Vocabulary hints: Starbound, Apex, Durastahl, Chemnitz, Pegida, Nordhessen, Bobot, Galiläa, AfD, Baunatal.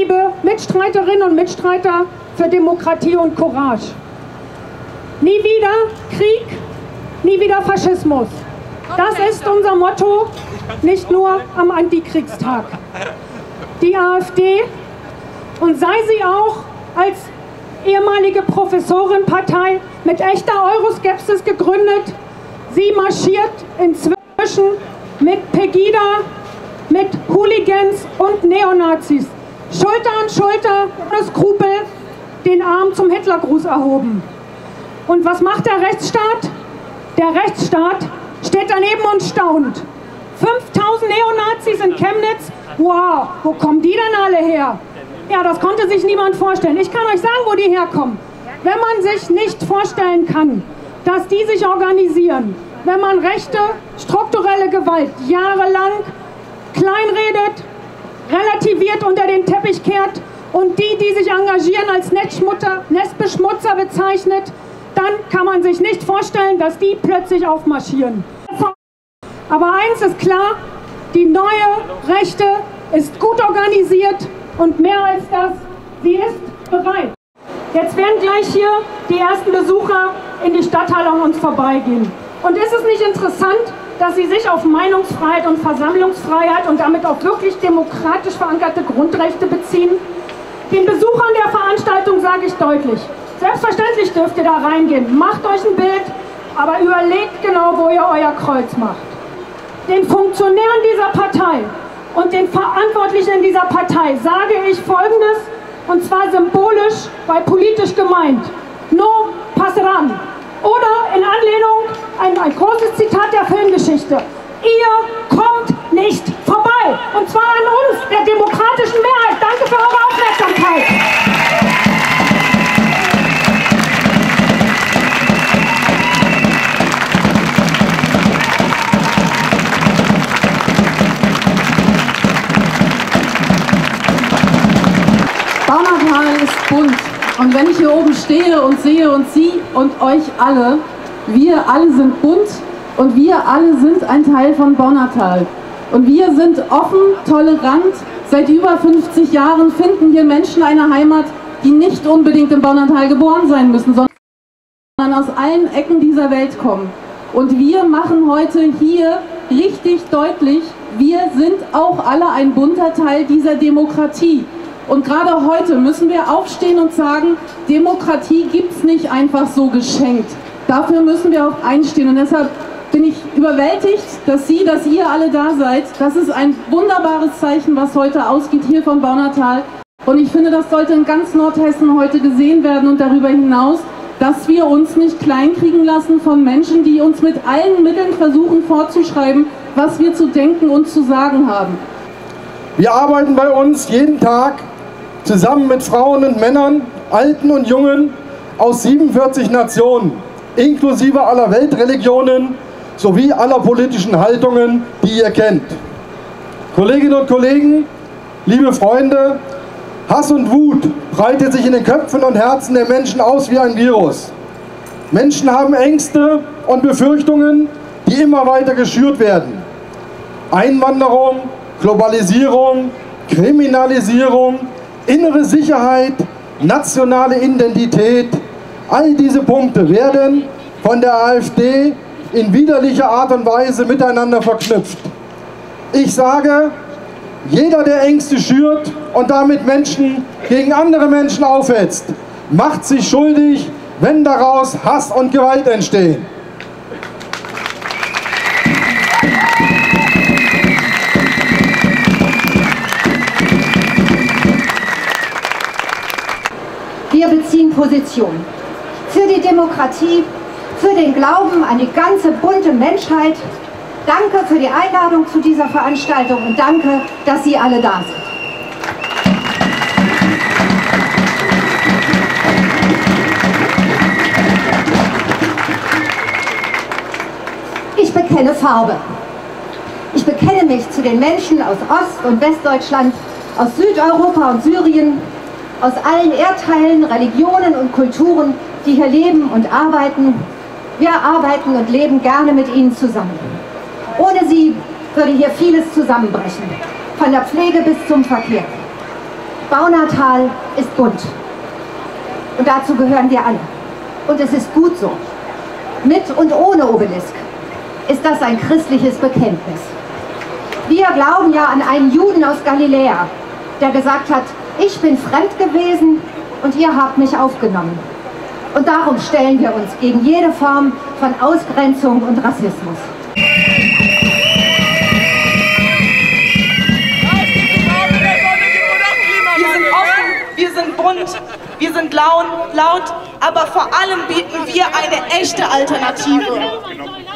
liebe Mitstreiterinnen und Mitstreiter für Demokratie und Courage. Nie wieder Krieg, nie wieder Faschismus. Das ist unser Motto, nicht nur am Antikriegstag. Die AfD, und sei sie auch als ehemalige Professorenpartei mit echter Euroskepsis gegründet, sie marschiert inzwischen mit Pegida, mit Hooligans und Neonazis, Schulter an Schulter, ohne Skrupel, den Arm zum Hitlergruß erhoben. Und was macht der Rechtsstaat? Der Rechtsstaat steht daneben und staunt. 5000 Neonazis in Chemnitz, wow, wo kommen die denn alle her? Ja, das konnte sich niemand vorstellen. Ich kann euch sagen, wo die herkommen. Wenn man sich nicht vorstellen kann, dass die sich organisieren, wenn man rechte, strukturelle Gewalt jahrelang kleinredet, relativiert, unter den Teppich kehrt und die, die sich engagieren, als Nestbeschmutzer bezeichnet, dann kann man sich nicht vorstellen, dass die plötzlich aufmarschieren. Aber eins ist klar, die neue Rechte ist gut organisiert und mehr als das, sie ist bereit. Jetzt werden gleich hier die ersten Besucher in die Stadthalle an uns vorbeigehen. Und ist es nicht interessant, dass sie sich auf Meinungsfreiheit und Versammlungsfreiheit und damit auch wirklich demokratisch verankerte Grundrechte beziehen? Den Besuchern der Veranstaltung sage ich deutlich, selbstverständlich dürft ihr da reingehen, macht euch ein Bild, aber überlegt genau, wo ihr euer Kreuz macht. Den Funktionären dieser Partei und den Verantwortlichen in dieser Partei sage ich Folgendes, und zwar symbolisch, weil politisch gemeint. No passeran. Oder in Anlehnung an ein großes Zitat der Filmgeschichte. Ihr kommt nicht vorbei. Und zwar an uns, der demokratischen Mehrheit. Danke für eure Aufmerksamkeit. Baunatal ist bunt, und wenn ich hier oben stehe und sehe und Sie und euch alle, wir alle sind bunt und wir alle sind ein Teil von Baunatal. Und wir sind offen, tolerant, seit über 50 Jahren finden hier Menschen eine Heimat, die nicht unbedingt in Baunatal geboren sein müssen, sondern aus allen Ecken dieser Welt kommen. Und wir machen heute hier richtig deutlich, wir sind auch alle ein bunter Teil dieser Demokratie. Und gerade heute müssen wir aufstehen und sagen, Demokratie gibt es nicht einfach so geschenkt. Dafür müssen wir auch einstehen. Und deshalb bin ich überwältigt, dass ihr alle da seid. Das ist ein wunderbares Zeichen, was heute ausgeht hier vom Baunatal. Und ich finde, das sollte in ganz Nordhessen heute gesehen werden und darüber hinaus, dass wir uns nicht kleinkriegen lassen von Menschen, die uns mit allen Mitteln versuchen vorzuschreiben, was wir zu denken und zu sagen haben. Wir arbeiten bei uns jeden Tag zusammen mit Frauen und Männern, Alten und Jungen aus 47 Nationen, inklusive aller Weltreligionen sowie aller politischen Haltungen, die ihr kennt. Kolleginnen und Kollegen, liebe Freunde, Hass und Wut breitet sich in den Köpfen und Herzen der Menschen aus wie ein Virus. Menschen haben Ängste und Befürchtungen, die immer weiter geschürt werden. Einwanderung, Globalisierung, Kriminalisierung, innere Sicherheit, nationale Identität, all diese Punkte werden von der AfD in widerlicher Art und Weise miteinander verknüpft. Ich sage, jeder, der Ängste schürt und damit Menschen gegen andere Menschen aufhetzt, macht sich schuldig, wenn daraus Hass und Gewalt entstehen. Wir beziehen Position für die Demokratie, für den Glauben an die ganze bunte Menschheit. Danke für die Einladung zu dieser Veranstaltung und danke, dass Sie alle da sind. Ich bekenne Farbe. Ich bekenne mich zu den Menschen aus Ost- und Westdeutschland, aus Südeuropa und Syrien, aus allen Erdteilen, Religionen und Kulturen, die hier leben und arbeiten. Wir arbeiten und leben gerne mit ihnen zusammen. Ohne sie würde hier vieles zusammenbrechen, von der Pflege bis zum Verkehr. Baunatal ist bunt. Und dazu gehören wir alle. Und es ist gut so. Mit und ohne Obelisk ist das ein christliches Bekenntnis. Wir glauben ja an einen Juden aus Galiläa, der gesagt hat, ich bin fremd gewesen und ihr habt mich aufgenommen. Und darum stellen wir uns gegen jede Form von Ausgrenzung und Rassismus. Wir sind laut, aber vor allem bieten wir eine echte Alternative.